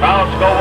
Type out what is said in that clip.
Bounce go